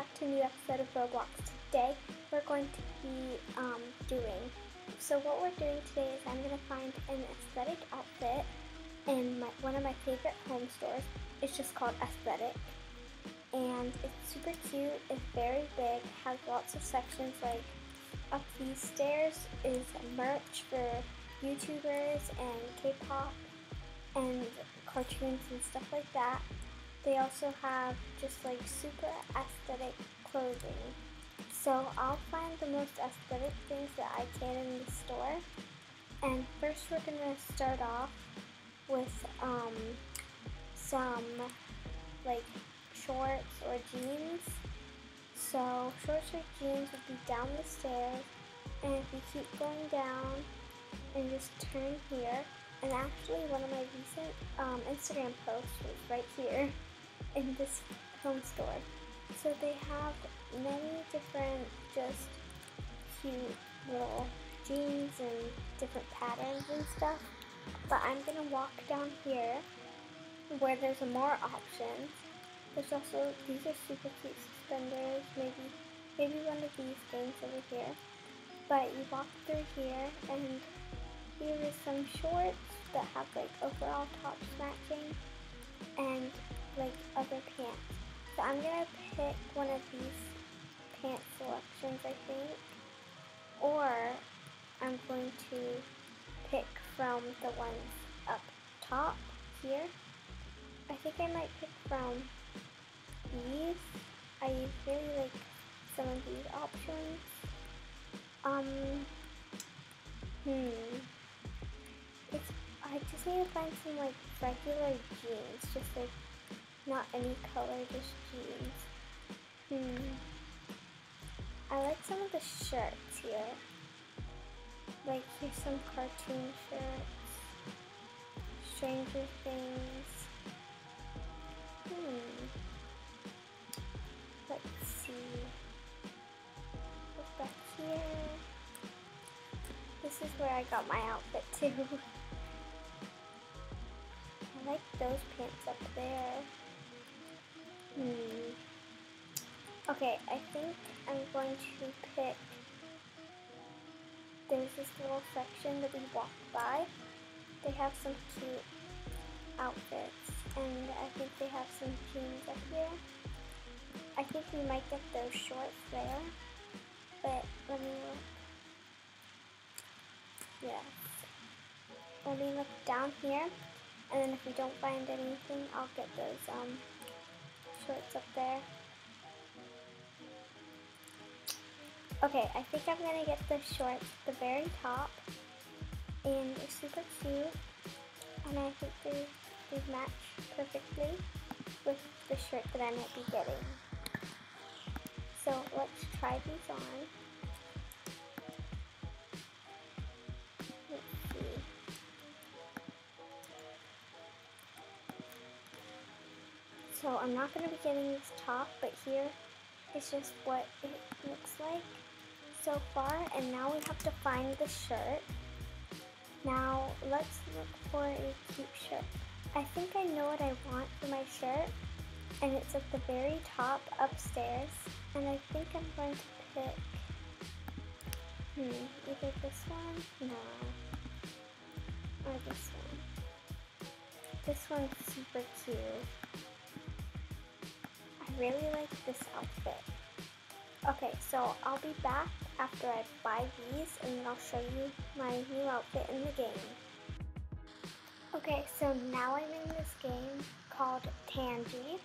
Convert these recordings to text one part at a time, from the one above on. back to a new episode of Roblox. Today we're going to be what we're doing today is I'm going to find an aesthetic outfit in one of my favorite home stores. It's just called Aesthetic, and it's super cute. It's very big, has lots of sections. Like up these stairs is merch for YouTubers and K-pop and cartoons and stuff like that. They also have just like super aesthetic clothing. So I'll find the most aesthetic things that I can in the store. And first we're gonna start off with some like shorts or jeans. So shorts or jeans would be down the stairs, and if you keep going down and just turn here, and actually one of my recent Instagram posts was right here in this home store. So they have many different just cute little jeans and different patterns and stuff, but I'm gonna walk down here where there's more options. There's also, these are super cute suspenders, maybe one of these things over here. But you walk through here, and here is some shorts that have like overall tops matching and like other pants. So I'm gonna pick one of these pant selections, I think, or I'm going to pick from the ones up top here. I think I might pick from these. I really like some of these options. I just need to find some like regular jeans, just like not any color, just jeans. I like some of the shirts here. Like here's some cartoon shirts, Stranger Things. Let's see. Look back here. This is where I got my outfit too. I like those pants up there. Okay, I think I'm going to pick, there's this little section that we walked by. They have some cute outfits, and I think they have some jeans up here. I think we might get those shorts there, but let me look. Yes. Let me look down here, and then if we don't find anything, I'll get those shorts up there. Okay, I think I'm gonna get the shorts at the very top, and they're super cute, and I think they match perfectly with the shirt that I might be getting. So let's try these on. So I'm not going to be getting this top, but here is just what it looks like so far. And now we have to find the shirt. Now let's look for a cute shirt. I think I know what I want for my shirt, and it's at the very top upstairs. And I think I'm going to pick either this one, or this one. This one's super cute. I really like this outfit. Okay, so I'll be back after I buy these, and then I'll show you my new outfit in the game. Okay, so now I'm in this game called Tangy,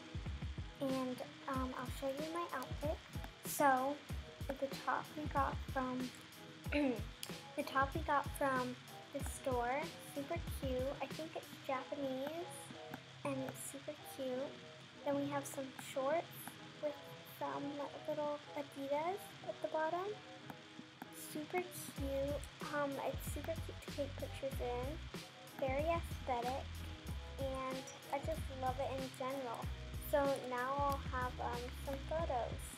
and I'll show you my outfit. So the top we got from the store, super cute. I think it's Japanese, and it's super cute. Then we have some shorts with some little Adidas at the bottom. Super cute. It's super cute to take pictures in. Very aesthetic, and I just love it in general. So now I'll have some photos.